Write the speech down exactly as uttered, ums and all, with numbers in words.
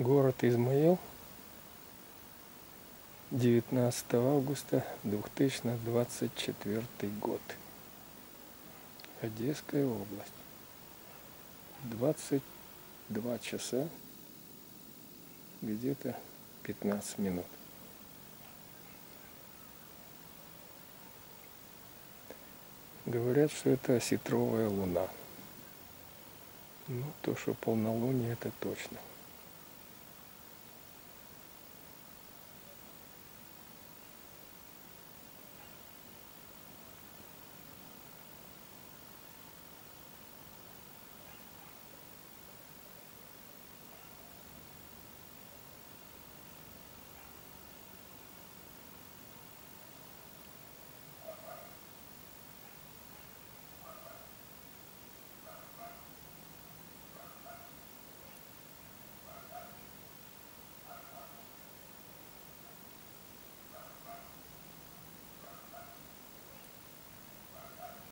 Город Измаил, девятнадцатого августа две тысячи двадцать четвёртый год. Одесская область. двадцать два часа, где-то пятнадцать минут. Говорят, что это осетровая луна. Ну, то, что полнолуние, это точно.